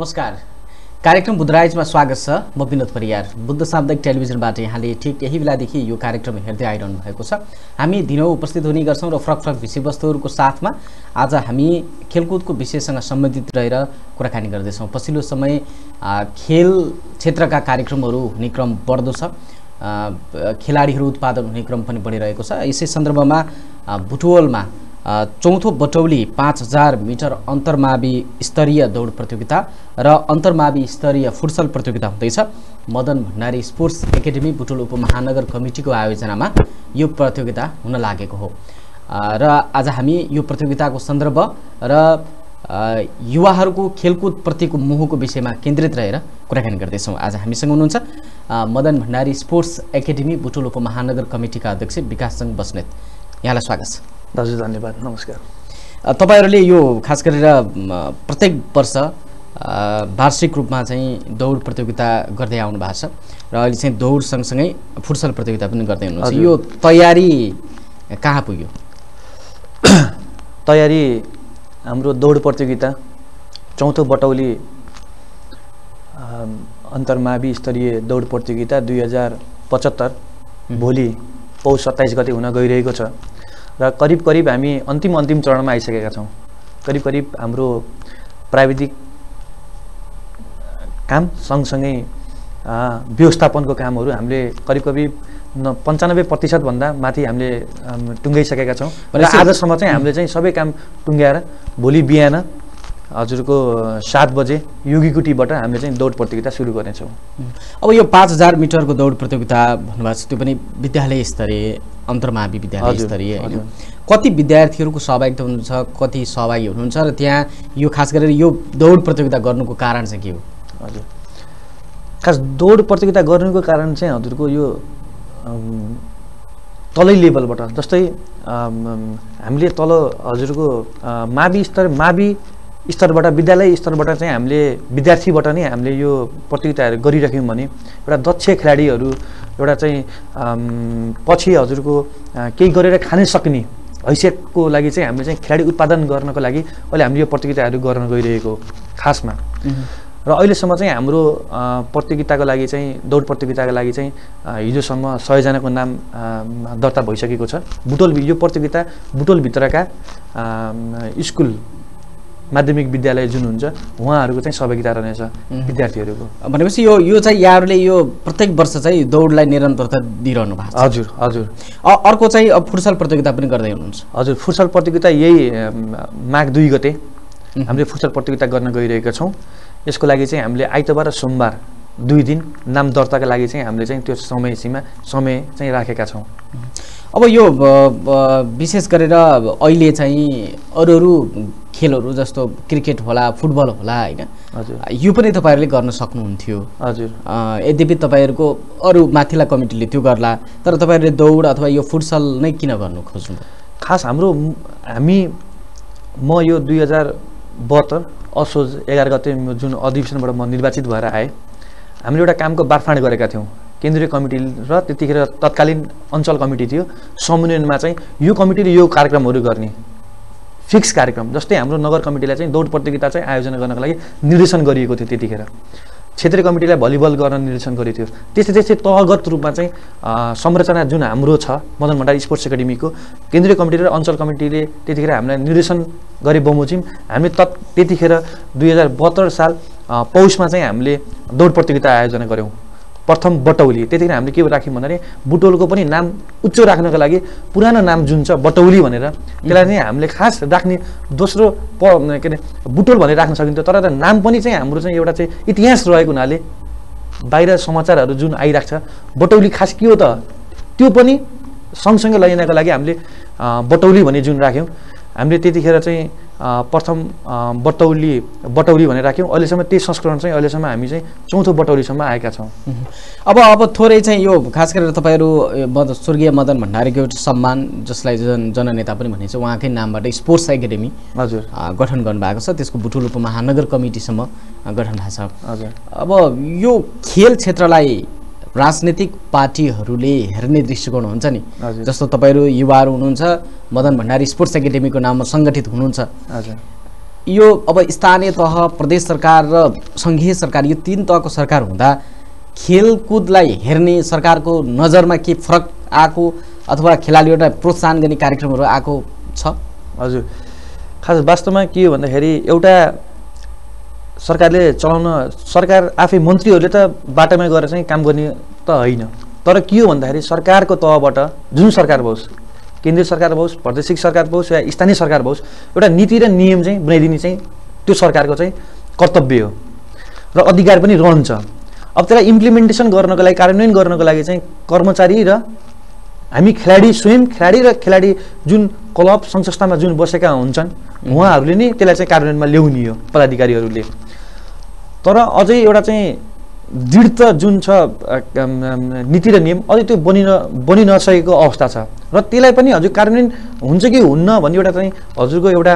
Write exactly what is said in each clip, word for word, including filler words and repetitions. नमस्कार, कार्यक्रम बुद्धराइजमा स्वागत छ। म बिनोद परियार, बुद्ध सामुदायिक टेलिभिजनबाट यहाँले ठीक यही बेलादेखि यो कार्यक्रम हेर्दै आइरहनु भएको छ। हामी दिनौं उपस्थित हुने गर्छौं र फरक फरक विषयवस्तुहरूको साथमा आज हामी खेलकुदको विषयसँग सम्बन्धित रहेर कुराकानी गर्दै छौं। पछिल्लो समय खेल क्षेत्रका कार्यक्रमहरू हुने क्रम बढ्दो छ, खेलाडीहरू उत्पादन हुने क्रम पनि बढिरहेको छ। यसै सन्दर्भमा बुटवलमा चौथो बटौली पांच हजार मीटर अंतर्मावी स्तरीय दौड़ प्रतियोगिता र अंतर्मावी स्तरीय फुटसल प्रतियोगिता हुँदैछ। मदन भण्डारी स्पोर्ट्स एकेडेमी बुटोल उपमहानगर कमिटी को आयोजना में यह प्रतियोगिता हुन लागेको हो र आज हामी यो प्रतियोगिताको सन्दर्भ र युवाहरुको खेलकुद प्रतिको मोहको विषयमा केन्द्रित रहेर कुराकानी गर्दै छौं। आज हामीसँग हुनुहुन्छ मदन भण्डारी स्पोर्ट्स एकेडेमी बुटोल उपमहानगर कमिटी का अध्यक्ष विकास संग बस्नेत, यहाँलाई स्वागत छ। दाजु धन्यवाद, नमस्कार। तपाईहरुले यो खास गरेर प्रत्येक वर्ष वार्षिक रूपमा चाहिँ दौड प्रतियोगिता गर्दै आउनु भएको छ र अहिले चाहिँ दौड सँगसँगै फुटसल प्रतियोगिता पनि गर्दै हुनुहुन्छ। यो तयारी कहाँ पुग्यो? तयारी हाम्रो दौड प्रतियोगिता चौथो बटौली अन्तर्मावि स्तरीय दौड प्रतियोगिता दुई हजार पचहत्तर भोलि पौष सत्ताइस गते हुन गइरहेको छ र करीब करीब हामी अन्तिम अन्तिम चरणमा आइसकेका छौं। करीब करीब हाम्रो प्राविधिक काम सँगसँगै व्यवस्थापनको कामहरू हामीले करीब करीब पन्चानब्बे प्रतिशत भन्दा माथि हामीले टुङ्गाइसकेका छौं र आजसम्म चाहिँ हामीले चाहिँ सबै काम टुङ्गाएर भोलि बिहान हजुरको सात बजे योगीकुटीबाट हामीले चाहिँ दौड प्रतियोगिता सुरु गर्नेछौँ। अब यो पाँच हजार मिटरको दौड प्रतियोगिता भन्नुभएको छ, त्यो पनि विद्यालय स्तरीय अन्तर्मावि विद्यालय स्तरीय हैन? कति विद्यार्थीहरूको सहभागिता हुन्छ, कति सहभागी हुनुहुन्छ र त्यहाँ यो खास गरेर यो दौड प्रतियोगिता गर्नुको कारण चाहिँ के हो? हजुर, खास दौड प्रतियोगिता गर्नुको कारण चाहिँ हजुरको यो तलै लेभलबाट, जस्तै हामीले तल हजुरको मावि स्तर मावि स्तरबाट विद्यालय स्तरबाट चाहिँ हामीले विद्यार्थीबाट नै हामीले यो प्रतियोगिताहरू गरिराख्यौँ भने एउटा दक्ष खेलाडीहरू एउटा चाहिँ पछि हजुरको केही गरेर खान सक्ने हैसियतको लागि चाहिँ हामीले चाहिँ खेलाडी उत्पादन गर्नको लागि अहिले हामीले यो प्रतियोगिताहरू गर्न गइरहेको खासमा। र अहिलेसम्म चाहिँ हाम्रो प्रतियोगिताको लागि चाहिँ दौड प्रतियोगिताको लागि चाहिँ हिजोसम्म सयजनाको नाम दर्ता भइसकेको छ। बुटोल यो प्रतियोगिता बुटोलभित्रका स्कुल माध्यमिक विद्यालय जुन हुन्छ उहाँहरूको चाहिँ सहभागिता रहनेछ विद्यार्थीहरूको। भनेपछि यो यो चाहिँ यहाँहरूले यो प्रत्येक वर्ष चाहिँ दौडलाई निरन्तरता दिइरहनु भएको छ? हजुर हजुर। अर्को चाहिँ फुटसल प्रतियोगिता पनि गर्दै हुनुहुन्छ? हजुर, फुटसल प्रतियोगिता यही माघ दुई गते हामीले फुटसल प्रतियोगिता गर्न गइरहेका छौँ। यसको लागि चाहिँ हामीले आइतबार र सोमबार दुई दिन नाम दर्ताका लागि चाहिँ हामीले चाहिँ त्यो समय सीमा समय चाहिँ राखेका छौँ। अब यो विशेष गरेर अहिले चाहिँ अरू अरू खेलहरू जस्तो क्रिकेट होला, फुटबल होला हैन, यो पनि तपाईहरुले गर्न सक्नुहुन्थ्यो? हजुर, यद्यपि तपाईहरुको अरू माथिल्ला कमिटीले त्यो गर्ला, तर तपाईहरुले दौड अथवा यो फुटसल नै किन गर्नु खोज्नु? खास हाम्रो हामी म यो दुई हजार बहत्तर असोज एघार गते जुन अधिवेशनबाट म निर्वाचित भएर आएँ, हामीले एउटा कामको बारफाँड गरेका थियौँ। केन्द्रीय कमिटी र त्यतिखेर तत्कालीन अञ्चल कमिटी थियो, समन्वयनमा चाहिँ यो कमिटीले यो कार्यक्रमहरू गर्ने फिक्स कार्यक्रम, जस्तै हाम्रो नगर कमिटीलाई चाहिँ दौड प्रतियोगिता चाहिँ आयोजना गर्नको लागि निर्देशन गरिएको थियो, त्यतिखेर क्षेत्रीय कमिटीलाई भलिबल गर्न निर्देशन गरिएको थियो। त्यस्तै त्यस्तै तहगत रूपमा चाहिँ संरचना जुन हाम्रो छ मदन भण्डारी स्पोर्ट्स एकाडेमीको, केन्द्रीय कमिटी र अञ्चल कमिटीले त्यतिखेर हामीलाई निर्देशन गरे बमोजिम हामीले तत् त्यतिखेर दुई हजार बहत्तर साल पौषमा चाहिँ हामीले दौड प्रतियोगिता आयोजना गऱ्यौँ। प्रथम बटौली त्यतिखेर हामीले के राख्यौँ भन्दाखेरि बुटोलको पनि नाम उच्च राख्नको लागि पुरानो नाम जुन छ बटौली भनेर त्यसलाई नै हामीले खास राख्ने, दोस्रो प के अरे बुटोल भनेर राख्न सकिन्थ्यो, तर नाम पनि चाहिँ हाम्रो चाहिँ एउटा चाहिँ इतिहास रहेको हुनाले बाहिर समाचारहरू जुन आइरहेको छ बटौली खास के हो त त्यो पनि सँगसँगै लैजानको लागि हामीले बटौली भने जुन राख्यौँ। हामीले त्यतिखेर चाहिँ प्रथम बटौली बटौली भनेर राख्यौँ। अहिलेसम्म त्यही संस्करण चाहिँ अहिलेसम्म हामी चाहिँ चौथो बटौलीसम्म आएका छौँ। अब अब थोरै चाहिँ यो खास गरेर तपाईँहरू स्वर्गीय मदन भण्डारीको एउटा सम्मान जसलाई जन जननेता पनि भनिन्छ, उहाँकै नामबाट स्पोर्ट्स एकाडेमी हजुर गठन गर्नुभएको छ, त्यसको बुटोल उपमहानगर कमिटीसम्म गठन भएको छ। हजुर, अब यो खेल क्षेत्रलाई राजनीतिक पार्टीहरूले हेर्ने दृष्टिकोण हुन्छ नि, जस्तो तपाईहरु युवाहरु हुनुहुन्छ, मदन भण्डारी स्पोर्ट्स एकाडेमीको नाममा संगठित हुनुहुन्छ, यो अब स्थानीय तह, प्रदेश सरकार र सङ्घीय सरकार, यो तीन तहको सरकार हुँदा खेलकुदलाई हेर्ने सरकारको नजरमा के फरक आएको अथवा खेलाडीहरूलाई प्रोत्साहन गर्ने कार्यक्रमहरू आएको छ? हजुर, खास वास्तवमा के हो भन्दाखेरि एउटा सरकारले चलाउन सरकार आफै मन्त्रीहरूले त बाटामा गएर चाहिँ काम गर्ने त होइन, तर के हो भन्दाखेरि सरकारको तहबाट जुन सरकार होस्, केन्द्रीय सरकार होस्, प्रदेशिक सरकार होस् या स्थानीय सरकार होस्, एउटा नीति र नियम चाहिँ बनाइदिने चाहिँ त्यो सरकारको चाहिँ कर्तव्य हो र अधिकार पनि रहन्छ। अब त्यसलाई इम्प्लिमेन्टेसन गर्नको लागि, कार्यान्वयन गर्नको लागि चाहिँ कर्मचारी र हामी खेलाडी, स्वयं खेलाडी र खेलाडी जुन क्लब संस्थामा जुन बसेका हुन्छन् उहाँहरूले नै त्यसलाई चाहिँ कार्यान्वयनमा ल्याउने हो पदाधिकारीहरूले। तर अझै एउटा चाहिँ दृढता जुन छ नीति र नियम अझै त्यो बनिन बनि नसकेको अवस्था छ र त्यसलाई पनि हजुर कार्यान्वयन हुन्छ कि हुन्न भन्ने एउटा चाहिँ हजुरको एउटा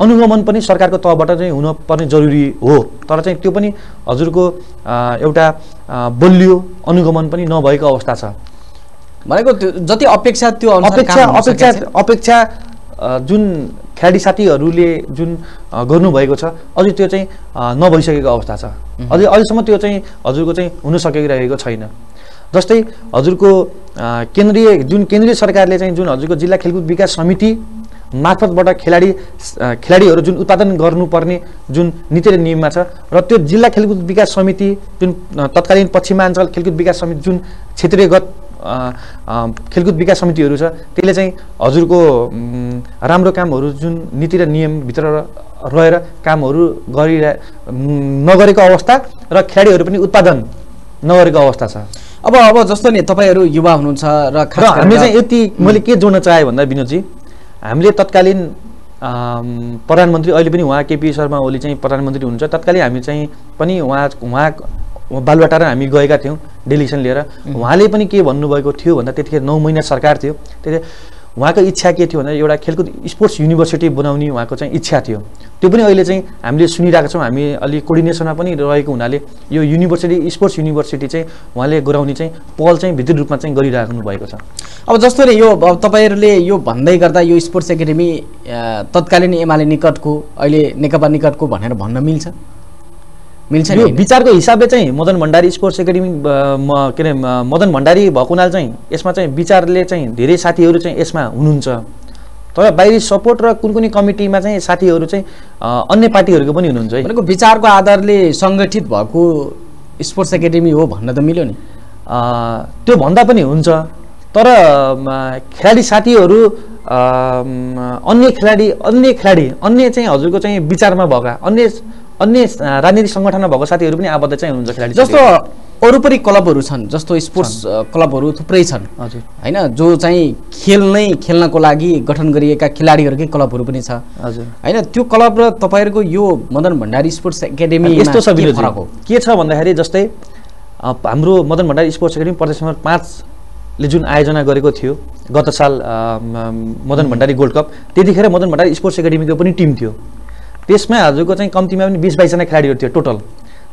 अनुगमन पनि सरकारको तहबाट चाहिँ हुनुपर्ने जरुरी हो, तर चाहिँ त्यो पनि हजुरको एउटा बलियो अनुगमन पनि नभएको अवस्था छ। भनेको जति अपेक्षा त्यो अपेक्षा अपेक्षा अपेक्षा जुन खेलाडी साथीहरूले जुन गर्नुभएको छ अझै त्यो चाहिँ नभइसकेको अवस्था छ, अझै अहिलेसम्म त्यो चाहिँ हजुरको चाहिँ हुन सकिरहेको छैन। जस्तै हजुरको केन्द्रीय जुन केन्द्रीय सरकारले चाहिँ जुन हजुरको जिल्ला खेलकुद विकास समिति मार्फतबाट खेलाडी खेलाडीहरू जुन उत्पादन गर्नुपर्ने जुन नीति र नियममा छ र त्यो जिल्ला खेलकुद विकास समिति जुन तत्कालीन पश्चिमाञ्चल खेलकुद विकास समिति जुन क्षेत्रीयगत खेलकुद विकास समितिहरू छ त्यसले चाहिँ हजुरको राम्रो कामहरू जुन नीति र नियमभित्र रहेर कामहरू गरिरहे नगरेको अवस्था र खेलाडीहरू पनि उत्पादन नगरेको अवस्था छ। अब अब जस्तो नि तपाईँहरू युवा हुनुहुन्छ र हामीले चाहिँ यति मैले के जोड्न चाहे भन्दा विनोदजी, हामीले तत्कालीन प्रधानमन्त्री, अहिले पनि उहाँ केपी शर्मा ओली चाहिँ प्रधानमन्त्री हुनुहुन्छ, तत्कालीन हामी चाहिँ पनि उहाँ उहाँ बालुवाटार हामी गएका थियौँ डेलिगेसन लिएर। उहाँले पनि के भन्नुभएको थियो भन्दा त्यतिखेर नौ महिना सरकार थियो, त्यतिखेर उहाँको इच्छा के थियो भन्दा एउटा खेलकुद स्पोर्ट्स युनिभर्सिटी बनाउने उहाँको चाहिँ इच्छा थियो। त्यो पनि अहिले चाहिँ हामीले सुनिरहेको छौँ, हामी अलि कोर्डिनेसनमा पनि रहेको हुनाले यो युनिभर्सिटी स्पोर्ट्स युनिभर्सिटी चाहिँ उहाँले गराउने चाहिँ पहल चाहिँ भित्र रूपमा चाहिँ गरिराख्नु भएको छ। अब जस्तो नि यो तपाईँहरूले यो भन्दै गर्दा यो स्पोर्ट्स एकाडेमी तत्कालीन एमाले निकटको, अहिले नेकपा निकटको भनेर भन्न मिल्छ? मिल्छ नि? विचारको हिसाबले चाहिँ मदन भण्डारी स्पोर्ट्स एकाडेमी के अरे मदन भण्डारी भएको हुनाले चाहिँ यसमा चाहिँ विचारले चाहिँ धेरै साथीहरू चाहिँ यसमा हुनुहुन्छ, तर बाहिरी सपोर्ट र कुन कुनै कमिटीमा चाहिँ साथीहरू चाहिँ अन्य पार्टीहरूको पनि हुनुहुन्छ। भनेको विचारको आधारले सङ्गठित भएको स्पोर्ट्स एकाडेमी हो भन्न त मिल्यो नि, त्यो भन्दा पनि हुन्छ, तर खेलाडी साथीहरू अन्य खेलाडी अन्य खेलाडी अन्य चाहिँ हजुरको चाहिँ विचारमा भएका अन्य अन्य राजनीतिक सङ्गठनमा भएको साथीहरू पनि आबद्ध चाहिँ हुनुहुन्छ खेलाडी। जस्तो अरू पनि क्लबहरू छन्, जस्तो स्पोर्ट्स क्लबहरू थुप्रै छन् होइन, जो चाहिँ खेल्नै खेल्नको लागि गठन गरिएका खेलाडीहरूकै क्लबहरू पनि छ होइन, त्यो क्लब र तपाईँहरूको यो मदन भण्डारी स्पोर्ट्स एकाडेमी यस्तो छ के छ भन्दाखेरि जस्तै हाम्रो मदन भण्डारी स्पोर्ट्स एकाडेमी प्रदेश नम्बर पाँचले जुन आयोजना गरेको थियो गत साल मदन भण्डारी गोल्ड कप, त्यतिखेर मदन भण्डारी स्पोर्ट्स एकाडेमीको पनि टिम थियो, त्यसमा हजुरको चाहिँ कम्तीमा पनि बिस बाइसजना खेलाडीहरू थियो टोटल।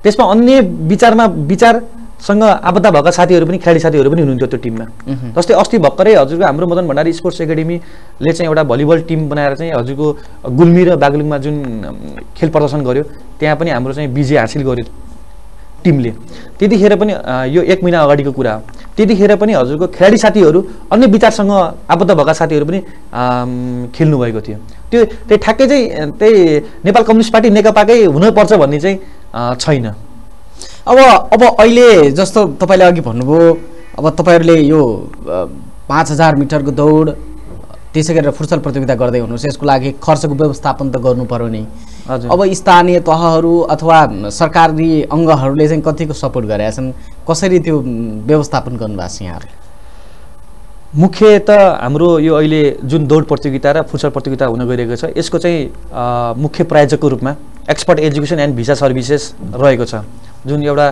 त्यसमा अन्य विचारमा विचारसँग आबद्ध भएका साथीहरू पनि खेलाडी साथीहरू पनि हुनुहुन्थ्यो त्यो टिममा। जस्तै अस्ति भर्खरै हजुरको हाम्रो मदन भण्डारी स्पोर्ट्स एकाडेमीले चाहिँ एउटा भलिबल टिम बनाएर चाहिँ हजुरको गुल्मी र बागलुङमा जुन खेल प्रदर्शन गर्यो त्यहाँ पनि हाम्रो चाहिँ विजय हासिल गर्यो टिमले। त्यतिखेर पनि यो एक महिना अगाडिको कुरा हो, त्यतिखेर पनि हजुरको खेलाडी साथीहरू अन्य विचारसँग आबद्ध भएका साथीहरू पनि खेल्नुभएको थियो। त्यो त्यही ठ्याक्कै चाहिँ त्यही नेपाल कम्युनिस्ट पार्टी नेकपाकै हुनुपर्छ भन्ने चाहिँ छैन। अब अब अहिले जस्तो तपाईँले अघि भन्नुभयो, अब तपाईँहरूले यो पाँच हजार मिटरको दौड त्यसै गरेर फुटसल प्रतियोगिता गर्दै हुनुहोस्, यसको लागि खर्चको व्यवस्थापन त गर्नु पर्यो नि। अब स्थानीय तहहरू अथवा सरकारी अङ्गहरूले चाहिँ कतिको सपोर्ट गरेका छन्, कसरी त्यो व्यवस्थापन गर्नुभएको छ यहाँहरूले? मुख्य त हाम्रो यो अहिले जुन दौड प्रतियोगिता र फुटसल प्रतियोगिता हुन गइरहेको छ यसको चाहिँ मुख्य प्रायोजकको रूपमा expert education and visa services रहेको छ, जुन एउटा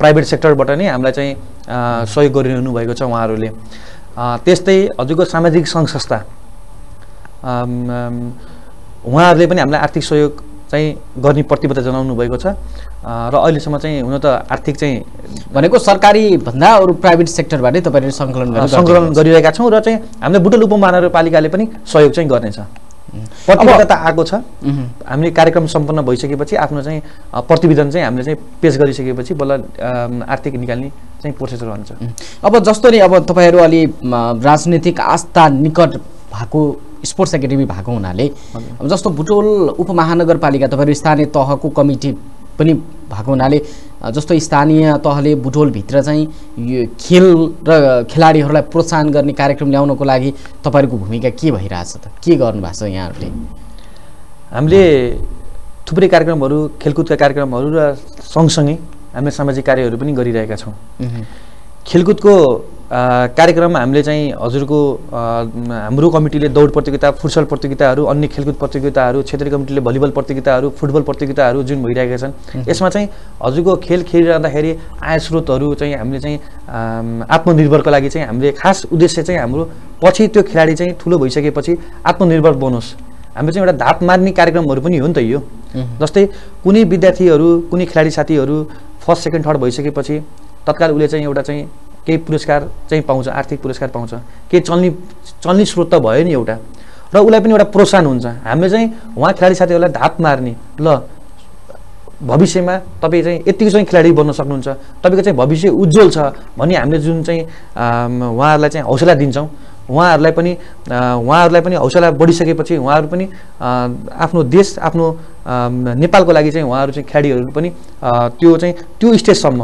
प्राइभेट सेक्टरबाट नै हामीलाई चाहिँ सहयोग गरिरहनु भएको छ उहाँहरूले। त्यस्तै हजुरको सामाजिक सङ्घ संस्था उहाँहरूले पनि हामीलाई आर्थिक सहयोग चाहिँ गर्ने प्रतिबद्धता जनाउनु भएको छ र अहिलेसम्म चाहिँ हुन त आर्थिक चाहिँ भनेको सरकारी भन्दा अरू प्राइभेट सेक्टरबाटै तपाईँहरूले सङ्कलन सङ्कलन गरिरहेका छौँ र चाहिँ हामीले बुटवल उपमहानगरपालिकाले पनि सहयोग चाहिँ गर्नेछ। प्रतिबद्धता आएको छ। हामीले कार्यक्रम सम्पन्न भइसकेपछि आफ्नो चाहिँ प्रतिवेदन चाहिँ हामीले चाहिँ पेश गरिसकेपछि बल्ल आर्थिक निकाल्ने चाहिँ प्रोसेस रहन्छ। अब जस्तो नि अब तपाईहरु अलि राजनीतिक आस्था निकट भएको स्पोर्ट्स एकेडेमी भएको हुनाले अब जस्तो बुटोल उपमहानगरपालिका तपाईहरु स्थानीय तहको कमिटी पनि भएको हुनाले जस्तो स्थानीय तहले बुटोल भित्र चाहिँ खेल र खेलाडीहरूलाई प्रोत्साहन गर्ने कार्यक्रम ल्याउनको लागि तपाईहरुको भूमिका के भइराछ त? के गर्नु भएको छ यहाँहरुले? हामीले थुप्रै कार्यक्रमहरू, खेलकुदका कार्यक्रमहरू र सँगसँगै हामी सामाजिक कार्यहरू पनि गरिरहेका छौं। खेलकुदको कार्यक्रम हामीले चाहिँ हजुरको हाम्रो कमिटीले दौड प्रतियोगिता, फुटबल प्रतियोगिताहरू, अन्य खेलकुद प्रतियोगिताहरू, क्षेत्रीय कमिटीले भलिबल प्रतियोगिताहरू, फुटबल प्रतियोगिताहरू जुन भइरहेका छन् यसमा चाहिँ हजुरको खेल खेलिरहँदाखेरि आय स्रोतहरू चाहिँ हामीले चाहिँ आत्मनिर्भरको लागि चाहिँ हामीले खास उद्देश्य चाहिँ हाम्रो पछि त्यो खेलाडी चाहिँ ठुलो भइसकेपछि आत्मनिर्भर बनोस्। हाम्रो चाहिँ एउटा धाप मार्ने कार्यक्रमहरू पनि हो नि त यो। जस्तै कुनै विद्यार्थीहरू, कुनै खेलाडी साथीहरू फर्स्ट सेकेन्ड थर्ड भइसकेपछि तत्काल उले चाहिँ एउटा चाहिँ केही पुरस्कार चाहिँ पाउँछ, आर्थिक पुरस्कार पाउँछ, केही चल्ने चल्ने स्रोत भयो नि एउटा, र उलाई पनि एउटा प्रोत्साहन हुन्छ। हामीले चाहिँ उहाँ खेलाडी साथीहरूलाई धाप मार्ने, ल भविष्यमा तपाईँ चाहिँ यतिको चाहिँ खेलाडी बन्न सक्नुहुन्छ, तपाईँको चाहिँ भविष्य उज्जवल छ भन्ने हामीले जुन चाहिँ उहाँहरूलाई चाहिँ हौसला दिन्छौँ, उहाँहरूलाई पनि उहाँहरूलाई पनि हौसला बढिसकेपछि उहाँहरू पनि आफ्नो देश, आफ्नो नेपालको लागि चाहिँ उहाँहरू चाहिँ खेलाडीहरू पनि त्यो चाहिँ त्यो स्टेजसम्म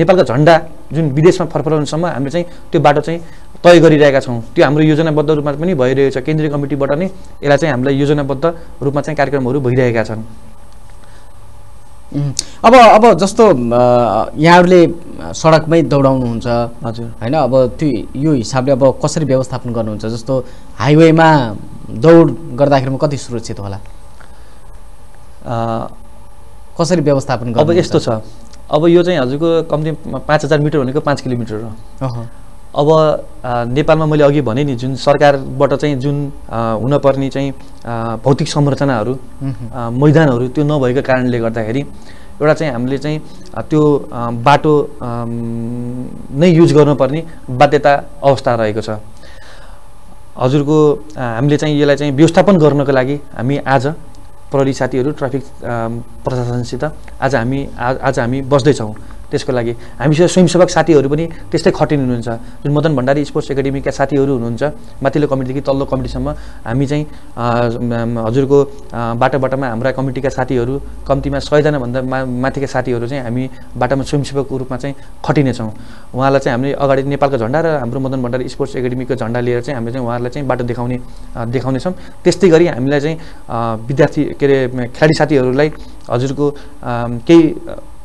नेपालको झण्डा जुन विदेशमा फर्काउनसम्म हामीले चाहिँ त्यो बाटो चाहिँ तय गरिरहेका छौँ। त्यो हाम्रो योजनाबद्ध रूपमा पनि भइरहेछ, केन्द्रीय कमिटीबाट नै यसलाई चाहिँ हामीलाई योजनाबद्ध रूपमा चाहिँ कार्यक्रमहरू भइरहेका छन्। अब अब जस्तो यहाँहरूले सडकमै दौडाउनुहुन्छ हजुर हैन, अब त्यो यो हिसाबले अब कसरी व्यवस्थापन गर्नुहुन्छ? जस्तो हाइवेमा दौड गर्दाखेरिमा कति सुरक्षित होला, कसरी व्यवस्थापन गर्नुहुन्छ? अब यस्तो छ, अब यो चाहिँ हजुरको कम्ती पाँच हजार मिटर भनेको पाँच किलोमिटर हो। अब नेपालमा मैले अघि भने नि जुन सरकारबाट चाहिँ जुन हुनपर्ने चाहिँ भौतिक संरचनाहरू, मैदानहरू त्यो नभएको कारणले गर्दाखेरि एउटा चाहिँ हामीले चाहिँ त्यो बाटो नै युज गर्नुपर्ने बाध्यता अवस्था रहेको छ। हजुरको हामीले चाहिँ यसलाई चाहिँ व्यवस्थापन गर्नको लागि हामी आज प्रहरी साथीहरू, ट्राफिक प्रशासनसित आज हामी आज हामी बस्दैछौँ। त्यसको लागि हामीसँग स्वयंसेवक साथीहरू पनि त्यस्तै खटिन हुनुहुन्छ, जुन मदन भण्डारी स्पोर्ट्स एकाडेमीका साथीहरू हुनुहुन्छ। माथिल्लो कमिटीदेखि तल्लो कमिटीसम्म हामी चाहिँ हजुरको बाटो बाटोमा हाम्रा कमिटीका साथीहरू कम्तीमा सयजना भन्दा माथिका साथीहरू चाहिँ हामी बाटोमा स्वयंसेवकको रूपमा चाहिँ खटिनेछौँ। उहाँलाई चाहिँ हामीले अगाडि नेपालको झण्डा र हाम्रो मदन भण्डारी स्पोर्ट्स एकाडेमीको झण्डा लिएर चाहिँ हामीले चाहिँ उहाँहरूलाई चाहिँ बाटो देखाउने देखाउनेछौँ। त्यस्तै गरी हामीलाई चाहिँ विद्यार्थी के अरे खेलाडी साथीहरूलाई हजुरको केही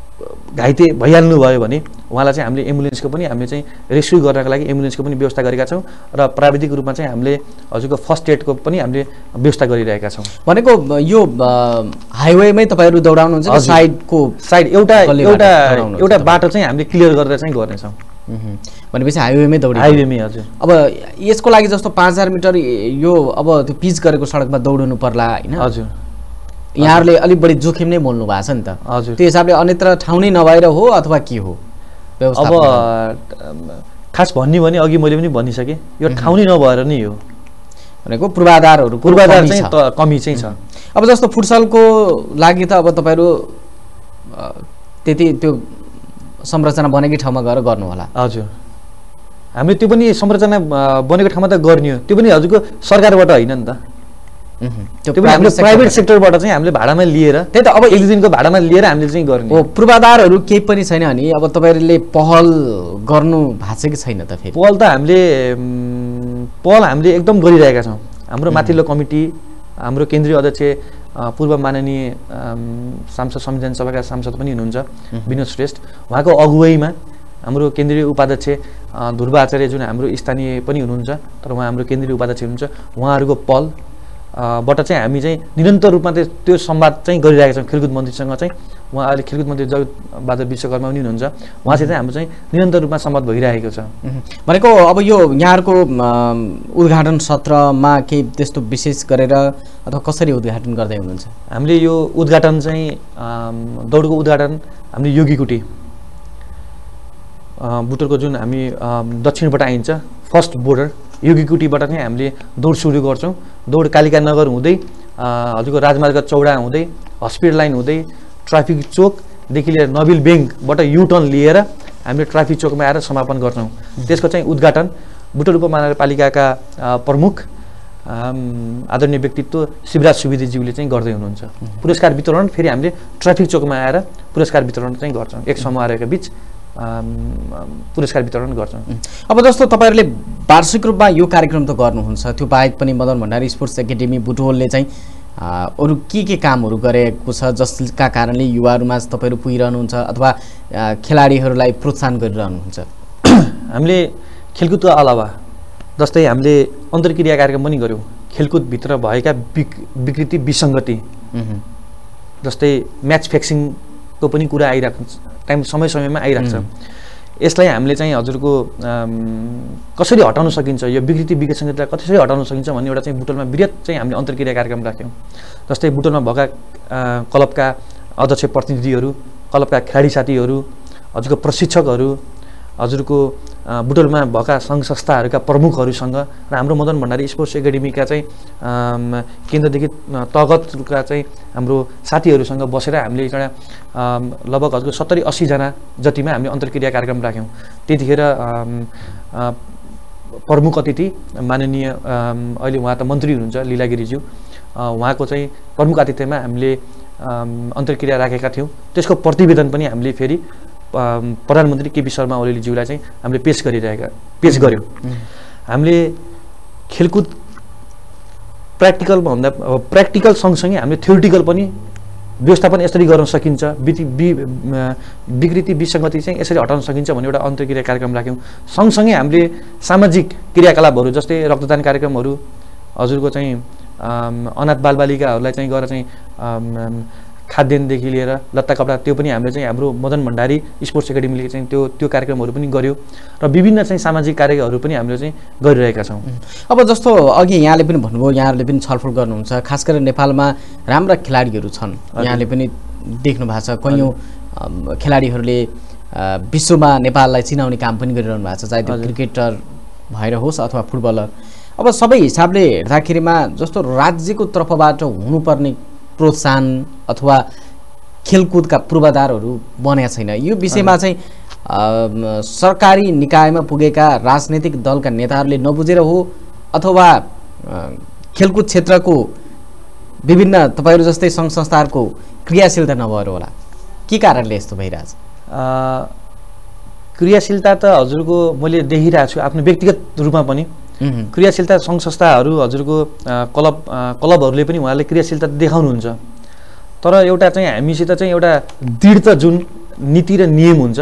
घाइते भइहाल्नु भयो भने उहाँलाई चाहिँ हामीले एम्बुलेन्सको पनि हामीले चाहिँ रेस्क्यु गर्नको लागि एम्बुलेन्सको पनि व्यवस्था गरेका छौँ र प्राविधिक रूपमा चाहिँ हामीले हजुरको फर्स्ट एडको पनि हामीले व्यवस्था गरिरहेका छौँ। भनेको यो हाइवेमै तपाईँहरू दौडाउनुहुन्छ, साइडको साइड एउटा एउटा एउटा बाटो चाहिँ हामीले क्लियर गरेर चाहिँ गर्नेछौँ। भनेपछि हाइवेमै दौड हाइवेमै हजुर। अब यसको लागि जस्तो पाँच हजार मिटर यो अब त्यो पिच गरेको सडकमा दौडनु पर्ला होइन हजुर, यहाँहरूले अलिक बढी जोखिम नै बोल्नु भएको छ नि त हजुर, त्यो हिसाबले अन्यत्र ठाउँ नै नभएर हो अथवा के हो? अब खास भन्ने भने अघि मैले पनि भनिसकेँ, यो ठाउँ नै नभएर नै हो भनेको पूर्वाधारहरू पूर्वाधार चाहिँ कमी चाहिँ छ। अब जस्तो फुटसलको लागि त अब तपाईँहरू त्यति त्यो संरचना बनेकै ठाउँमा गएर गर्नु होला हजुर, हामीले त्यो पनि संरचना बनेको ठाउँमा त गर्ने हो, त्यो पनि हजुरको सरकारबाट होइन नि त, त्यो प्राइभेट प्राइभेट सेक्टरबाट चाहिँ हामीले भाडामा लिएर, त्यही त अब एक दिनको भाडामा लिएर हामीले चाहिँ गर्ने हो। पूर्वाधारहरू केही पनि छैन अनि अब तपाईँहरूले पहल गर्नु भएको छ कि छैन त? फेरि पहल त हामीले पहल हामीले एकदम गरिरहेका छौँ। हाम्रो माथिल्लो कमिटी, हाम्रो केन्द्रीय अध्यक्ष पूर्व माननीय सांसद संविधान सभाका सांसद पनि हुनुहुन्छ विनोद श्रेष्ठ, उहाँको अगुवाईमा हाम्रो केन्द्रीय उपाध्यक्ष ध्रुव आचार्य जुन हाम्रो स्थानीय पनि हुनुहुन्छ तर उहाँ हाम्रो केन्द्रीय उपाध्यक्ष हुनुहुन्छ, उहाँहरूको पहल बाट चाहिँ हामी चाहिँ निरन्तर रूपमा त्यो संवाद चाहिँ गरिरहेका छौँ। खेलकुद मन्त्रीसँग चाहिँ उहाँ अहिले खेलकुद मन्त्री जगतबहादुर विश्वकर्मा पनि हुनुहुन्छ, उहाँसित चाहिँ हाम्रो चाहिँ निरन्तर रूपमा संवाद भइरहेको छ। भनेको अब यो यहाँहरूको उद्घाटन सत्रमा केही त्यस्तो विशेष गरेर अथवा कसरी उद्घाटन गर्दै हुनुहुन्छ? हामीले यो उद्घाटन चाहिँ दौडको उद्घाटन हामीले योगीकुटी बुटोलको जुन हामी दक्षिणबाट आइन्छ फर्स्ट बोर्डर योगीकुटीबाट चाहिँ हामीले दौड सुरु गर्छौँ दौड़ कालिका नगर हुँदै हजुरको राजमार्ग चौडा हुँदै हस्पिटल लाइन हुँदै ट्राफिक चोकदेखि लिएर नबिल ब्याङ्कबाट यु टर्न लिएर हामीले ट्राफिक चोकमा आएर समापन गर्छौं। त्यसको चाहिँ उद्घाटन बुटोल उपमहानगरपालिकाका प्रमुख आदरणीय व्यक्तित्व शिवराज सुवेदीज्यूले चाहिँ गर्दै हुनुहुन्छ। पुरस्कार वितरण फेरि हामीले ट्राफिक चोकमा आएर पुरस्कार वितरण चाहिँ गर्छौं, एक समारोहका बीच पुरस्कार वितरण गर्छौं। अब जस्तो तपाईहरुले वार्षिक रूपमा यो कार्यक्रम त गर्नुहुन्छ, त्यो बाहेक पनि मदन भण्डारी स्पोर्ट्स एकेडेमी बुटवलले चाहिँ अरु के के कामहरु गरेको छ जसका कारणले युवाहरुमा तपाईहरु पुगिरहनुहुन्छ अथवा खेलाडीहरुलाई प्रोत्साहन गरिरहनुहुन्छ? हामीले खेलकुदको अलावा जस्तै हामीले अन्तर्क्रिया कार्यक्रम पनि गर्यौं। खेलकुद भित्र भएका विकृति विसंगति जस्तै म्याच फिक्सिङ को पनि कुरा आइराख्छ, टाइम समय समयमा आइराख्छ। यसलाई हामीले चाहिँ हजुरको कसरी हटाउन सकिन्छ, यो विकृति विसंगतिलाई कसरी हटाउन सकिन्छ भन्ने एउटा चाहिँ बुटोलमा बृहत चाहिँ हामीले अन्तर्क्रिया कार्यक्रम राख्यौं। जस्तै बुटोलमा भएका क्लबका अध्यक्ष प्रतिनिधिहरु, क्लबका खेलाडी साथीहरु, हजुरको प्रशिक्षकहरु, हजुरको बुटोलमा भएका संघ संस्थाहरुका प्रमुखहरुसँग र हाम्रो मदन भण्डारी स्पोर्ट्स एकेडेमीका चाहिँ केन्द्रदेखि तहगतका चाहिँ हाम्रो साथीहरुसँग बसेर हामीले एउटा लगभग हजुरको सत्तरी अस्सी जना जतिमा हामीले अन्तर्क्रिया कार्यक्रम राख्यौं। त्यतिखेर प्रमुख अतिथि माननीय अहिले उहाँ त मन्त्री हुनुहुन्छ लीलागिरीज्यू, उहाँको चाहिँ प्रमुख अतिथिमा हामीले अन्तर्क्रिया राखेका थियौं। त्यसको प्रतिवेदन पनि हामीले फेरि प्रधानमन्त्री केपी शर्मा ओलीज्यूलाई चाहिँ हामीले पेश गरिरहेका पेश गर्यौं। हामीले खेलकुद प्र्याक्टिकल भन्दा प्र्याक्टिकल सँगसँगै हामीले थ्योरिटिकल पनि व्यवस्थापन यसरी गर्न सकिन्छ, विकृति विसंगति चाहिँ यसरी हटाउन सकिन्छ भन्ने एउटा अन्तर्क्रिया कार्यक्रम राख्यौं। सँगसँगै हामीले सामाजिक क्रियाकलापहरू जस्तै रक्तदान कार्यक्रमहरू, हजुरको चाहिँ अनाथ बालबालिकाहरूलाई चाहिँ गएर चाहिँ खाद्यान्नदेखि लिएर लत्ता कपडा त्यो पनि हामीले चाहिँ हाम्रो मदन भण्डारी स्पोर्ट्स एकेडेमीले चाहिँ त्यो त्यो कार्यक्रमहरु पनि गर्यो र विभिन्न चाहिँ सामाजिक कार्यहरु पनि हामीले चाहिँ गरिरहेका छौं। अब जस्तो अघि यहाँले पनि भन्नुभयो यहाँहरुले पनि छलफल गर्नुहुन्छ, खास गरेर नेपालमा राम्रा खेलाडीहरु छन्, यहाँले पनि देख्नु भएको छ कयौं खेलाडीहरुले विश्वमा नेपाललाई चिनाउने काम पनि गरिरहनु भएको छ, चाहे त्यो क्रिकेटर भएर होस् अथवा फुटबलर। अब सबै हिसाबले हेर्दाखेरिमा जस्तो राज्यको तर्फबाट हुनुपर्ने प्रोत्साहन अथवा खेलकुदका पूर्वाधारहरू बनेका छैन, यो विषयमा चाहिँ सरकारी निकायमा पुगेका राजनीतिक दलका नेताहरूले नबुझेर हो अथवा खेलकुद क्षेत्रको विभिन्न तपाईहरु जस्तै संघ संस्थाहरुको क्रियाशीलता नभएर होला? के कारणले यस्तो भइराछ? क्रियाशीलता त हजुरको मैले देखिरहेको छु आफ्नो व्यक्तिगत रूपमा पनि, क्रियाशीलता संघ संस्थाहरु हजुरको क्लब क्लबहरुले पनि उहाँले क्रियाशीलता देखाउनुहुन्छ, तर एउटा चाहिँ हामीसित चाहिँ एउटा दृढता जुन नीति र नियम हुन्छ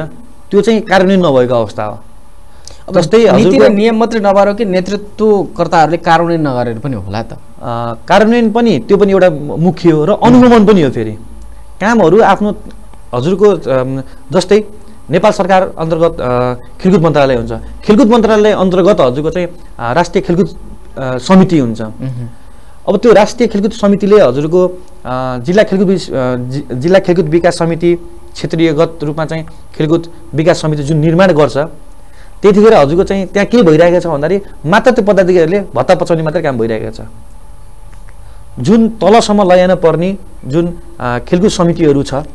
त्यो चाहिँ कार्यान्वयन नभएको अवस्था हो। जस्तै नीति र नियम मात्र नभएर कि नेतृत्वकर्ताहरुले कार्यान्वयन नगरेर पनि होला त? कार्यान्वयन पनि त्यो पनि एउटा मुख्य हो र अनुगमन पनि हो। फेरि कामहरु आफ्नो हजुरको जस्तै नेपाल सरकार अन्तर्गत खेलकुद मन्त्रालय हुन्छ, खेलकुद मन्त्रालय अन्तर्गत हजुरको चाहिँ राष्ट्रिय खेलकुद समिति हुन्छ। अब त्यो राष्ट्रिय खेलकुद समितिले हजुरको जिल्ला खेलकुद जिल्ला खेलकुद विकास समिति, क्षेत्रीयगत रूपमा चाहिँ खेलकुद विकास समिति जुन निर्माण गर्छ, त्यतिखेर हजुरको चाहिँ त्यहाँ के भइरहेको छ भन्दाखेरि मात्र त्यो पदाधिकारीहरूले भत्ता पचाउने मात्र काम भइरहेको छ। जुन तलसम्म लैजान पर्ने जुन खेलकुद समितिहरू छ,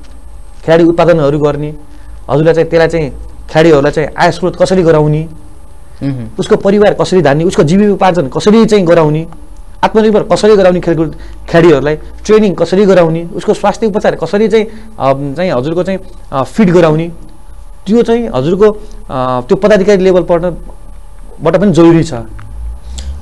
खेलाडी उत्पादनहरू गर्ने, हजुरलाई चाहिँ त्यसलाई चाहिँ खेलाडीहरूलाई चाहिँ आय स्रोत कसरी गराउने, उसको परिवार कसरी धान्ने, उसको जीविकोपार्जन कसरी चाहिँ गराउने, आत्मनिर्भर कसरी गराउने, खेलकुद खेलाडीहरूलाई ट्रेनिङ कसरी गराउने, उसको स्वास्थ्य उपचार कसरी चाहिँ चाहिँ हजुरको चाहिँ फिट गराउने, त्यो चाहिँ हजुरको त्यो पदाधिकारी लेभल पर्नबाट पनि जरुरी छ।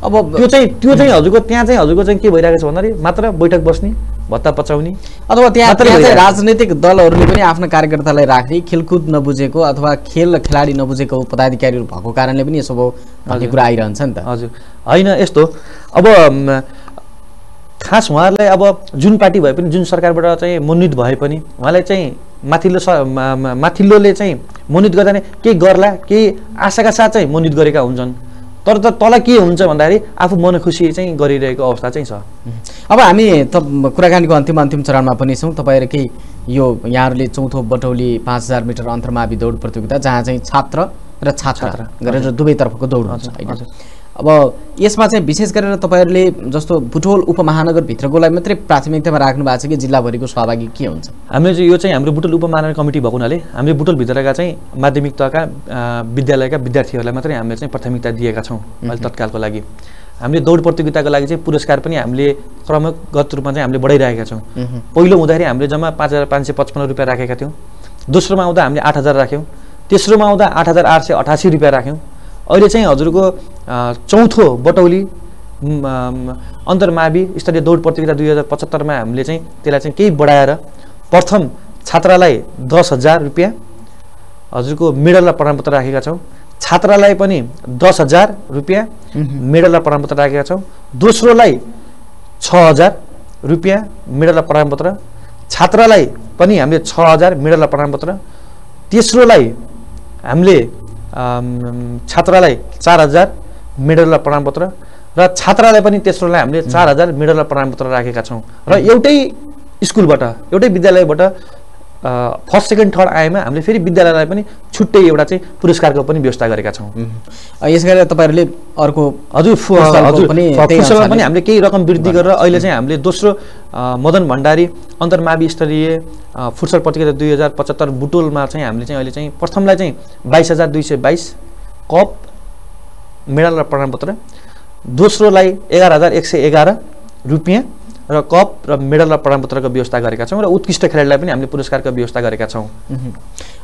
अब त्यो चाहिँ त्यो चाहिँ हजुरको त्यहाँ चाहिँ हजुरको चाहिँ के भइरहेको छ भन्दाखेरि मात्र बैठक बस्ने, भत्ता पचाउने अथवा त्यहाँ चाहिँ राजनीतिक दलहरूले पनि आफ्ना कार्यकर्तालाई राख्ने, खेलकुद नबुझेको अथवा खेल खेलाडी नबुझेको पदाधिकारीहरू भएको कारणले पनि यसो भन्ने कुरा आइरहन्छ नि त? हजुर हैन, यस्तो अब खास उहाँहरूलाई अब जुन पार्टी भए पनि, जुन सरकारबाट चाहिँ मनोनित भए पनि उहाँलाई चाहिँ माथिल्लो माथिल्लोले चाहिँ मनोनित गर्दा नै के गर्ला के आशाका साथ चाहिँ मनोनित गरेका हुन्छन्, तर त तल के हुन्छ भन्दाखेरि आफू मनखुसी चाहिँ गरिरहेको अवस्था चाहिँ छ। अब हामी त कुराकानीको अन्तिम अन्तिम चरणमा पनि छौँ। तपाईहरुकै यो यहाँहरुले चौथो बटौली पाँच हजार मिटर अन्तरमावि दौड प्रतियोगिता जहाँ चाहिँ छात्र र छात्रा गरेर दुवै तर्फको दौड हुन्छ, अब यसमा चाहिँ विशेष गरेर तपाईहरुले जस्तो बुटवल उपमहानगर भित्रकोलाई मात्रै प्राथमिकतामा राख्नु भएको छ कि जिल्लाभरिको सहभागी के हुन्छ? हामीले चाहिँ यो चाहिँ हाम्रो बुटवल उपमहानगर कमिटी भएकोनाले हामीले बुटवल भित्रका चाहिँ माध्यमिक तहका विद्यालयका विद्यार्थीहरूलाई मात्रै हामीले चाहिँ प्राथमिकता दिएका छौं अहिले तत्कालको लागि। हामीले दौड प्रतियोगिताको लागि चाहिँ पुरस्कार पनि हामीले क्रमगत रूपमा चाहिँ हामीले बढाइरहेका छौं। पहिलो हुँदाखेरि हामीले जम्मा पाँच हजार पाँच सय पचपन्न रुपैयाँ राखेका थियौं, दोस्रोमा आउँदा हामीले आठ हजार राख्यौं, तेस्रोमा आउँदा आठ हजार आठ सय अठासी रुपैयाँ राख्यौं। अहिले चाहिँ हजुरको चौथो बटौली अन्तर्मावि स्तरीय दौड प्रतियोगिता दुई हजार पचहत्तरमा हामीले चाहिँ त्यसलाई चाहिँ केही बढाएर प्रथम छात्रालाई दस हजार रुपया हजुरको मेडल र प्रमाणपत्र राखेका छौँ। छात्रालाई पनि दस हजार रुपया मेडल र प्रमाणपत्र राखेका छौँ। दोस्रोलाई छ हजार रुपया मेडल र प्रमाणपत्र, छात्रालाई पनि हामीले छ हजार मेडल र प्रमाणपत्र, तेस्रोलाई हामीले छात्रालाई चार हजार मेडल र प्रमाणपत्र र छात्रालाई पनि तेस्रोलाई हामीले चार हजार मेडल र प्रमाणपत्र राखेका छौँ। र एउटै स्कुलबाट एउटै विद्यालयबाट फर्स्ट सेकेन्ड थर्ड आएमा हामीले फेरि विद्यालयलाई पनि छुट्टै एउटा चाहिँ पुरस्कारको पनि व्यवस्था गरेका छौँ। यस गरेर तपाईँहरूले अर्को हजुर फुटबलमा पनि हामीले केही रकम वृद्धि गरेर अहिले चाहिँ हामीले दोस्रो मदन भण्डारी अन्तर्मावि स्तरीय फुटबल प्रतियोगिता दुई हजार पचहत्तर बुटोलमा चाहिँ हामीले चाहिँ अहिले चाहिँ प्रथमलाई चाहिँ बाइस हजार दुई सय बाइस कप मेडल र प्रमाणपत्र, दोस्रोलाई एघार हजार एक सय एघार रुपियाँ र कप र मेडल र प्रमाणपत्रको व्यवस्था गरेका छौँ र उत्कृष्ट खेलाडीलाई पनि हामीले पुरस्कारको व्यवस्था गरेका छौँ।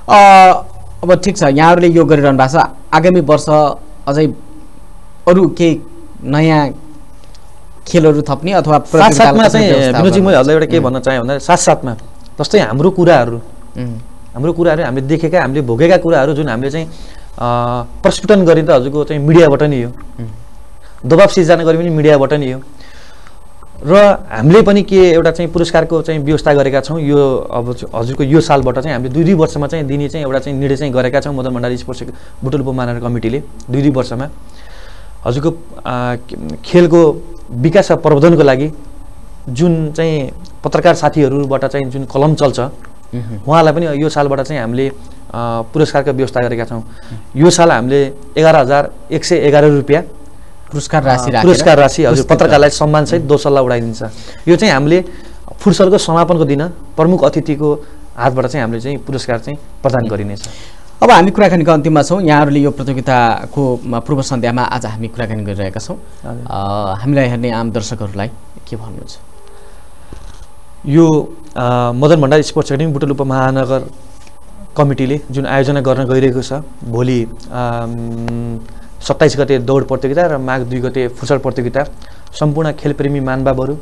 अब ठिक छ, यहाँहरूले यो गरिरहनु भएको छ, आगामी वर्ष अझै अरू केही नयाँ खेलहरू थप्ने अथवा साथसाथमा चाहिँ विनोदजी मैले हजुरलाई एउटा के भन्न चाहे भन्दा साथसाथमा जस्तै हाम्रो कुराहरू हाम्रो कुराहरू हामीले देखेका हामीले भोगेका कुराहरू जुन हामीले चाहिँ प्रस्फुटन गरेर हजुरको चाहिँ मिडियाबाट नै हो, दबाब सिर्जना गरे पनि मिडियाबाट नै हो र हामीले पनि के एउटा चाहिँ पुरस्कारको चाहिँ व्यवस्था गरेका छौँ। यो अब हजुरको यो सालबाट चाहिँ हामीले दुई दुई वर्षमा चाहिँ दिने चाहिँ एउटा चाहिँ निर्णय चाहिँ गरेका छौँ मदन भण्डारी स्पोर्ट्स बुटवल उपमहानगर कमिटीले। दुई दुई वर्षमा हजुरको खेलको विकास र प्रवर्धनको लागि जुन चाहिँ पत्रकार साथीहरूबाट चाहिँ जुन कलम चल्छ उहाँलाई पनि यो सालबाट चाहिँ हामीले पुरस्कारको व्यवस्था गरेका छौँ। यो साल हामीले एघार हजार एक सय एघार रुपियाँ पुरस्कार राशि पुरस्कार राशि हजुर पत्रकारलाई सम्मानसहित दोसललाई उडाइदिन्छ। यो चाहिँ हामीले फुटसलको समापनको दिन प्रमुख अतिथिको हातबाट चाहिँ हामीले चाहिँ पुरस्कार चाहिँ प्रदान गरिनेछ। अब हामी कुराकानीको अन्तिममा छौँ। यहाँहरूले यो प्रतियोगिताको पूर्व सन्ध्यामा आज हामी कुराकानी गरिरहेका छौँ, हामीलाई हेर्ने आम दर्शकहरूलाई के भन्नुहुन्छ? यो मदन भण्डारी स्पोर्ट्स एकाडेमी बुटवल उपमहानगर कमिटीले जुन आयोजना गर्न गइरहेको छ, भोलि सत्ताइस गते दौड प्रतियोगिता र माघ दुई गते फुटबल प्रतियोगिता सम्पूर्ण खेलप्रेमी महानुभावहरू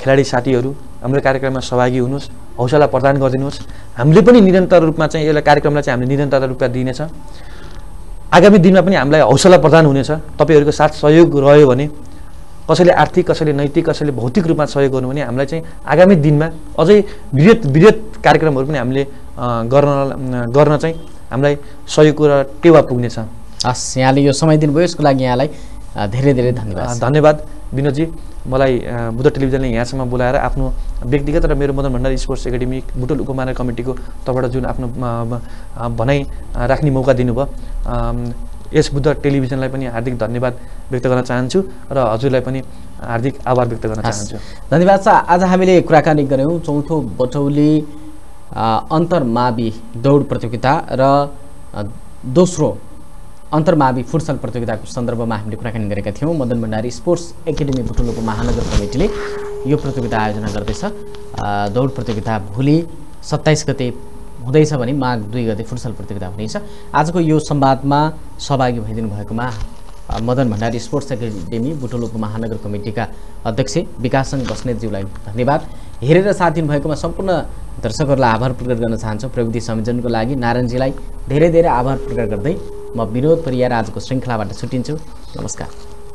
खेलाडी साथीहरू हाम्रो कार्यक्रममा सहभागी हुनुहोस्, हौसला प्रदान गरिदिनुहोस्। हामीले पनि निरन्तर रूपमा चाहिँ यसलाई कार्यक्रमलाई चाहिँ हामीले निरन्तर रूपमा दिनेछ। आगामी दिनमा पनि हामीलाई हौसला प्रदान हुनेछ। तपाईँहरूको साथ सहयोग रह्यो भने, कसैले आर्थिक, कसैले नैतिक, कसैले भौतिक रूपमा सहयोग गर्नु भने हामीलाई चाहिँ आगामी दिनमा अझै वृहत वृहत कार्यक्रमहरू पनि हामीले गर्न गर्न चाहिँ हामीलाई सहयोग र टेवा पुग्नेछ। हस्, यहाँले यो समय दिनुभयो, यसको लागि यहाँलाई धेरै धेरै धन्यवाद। धन्यवाद विनोदजी, मलाई बुद्ध टेलिभिजनले यहाँसम्म बोलाएर आफ्नो व्यक्तिगत र मेरो मदन भण्डारी स्पोर्ट्स एकाडेमी बुटवल उपमहानगर कमिटीको तर्फबाट जुन आफ्नो भनाइ राख्ने मौका दिनुभयो, यस बुद्ध टेलिभिजनलाई पनि हार्दिक धन्यवाद व्यक्त गर्न चाहन्छु र हजुरलाई पनि हार्दिक आभार व्यक्त गर्न चाहन्छु। धन्यवाद। आज हामीले कुराकानी गऱ्यौँ चौथो बटौली अन्तर्मावि दौड प्रतियोगिता र दोस्रो अन्तर्मावि फुटसल प्रतियोगिताको सन्दर्भमा हामीले कुराकानी गरेका थियौँ। मदन भण्डारी स्पोर्ट्स एकाडेमी बुटवल उपमहानगर कमिटीले यो प्रतियोगिता आयोजना गर्दैछ। दौड प्रतियोगिता भोलि सत्ताइस गते हुँदैछ भने माघ दुई गते फुटसल प्रतियोगिता हुनेछ। आजको यो संवादमा सहभागी भइदिनु भएकोमा मदन भण्डारी स्पोर्ट्स एकाडेमी बुटवल उपमहानगर कमिटीका अध्यक्ष विकासचन्द्र बस्नेतज्यूलाई धन्यवाद। हेरेर साथ दिनुभएकोमा सम्पूर्ण दर्शकहरूलाई आभार प्रकट गर्न चाहन्छौँ। प्रविधि संयोजनको लागि नारायणजीलाई धेरै धेरै आभार प्रकट गर्दै म विनोद परियार आजको श्रृङ्खलाबाट छुट्टिन्छु। नमस्कार।